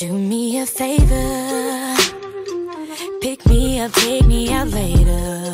Do me a favor, pick me up, take me out later.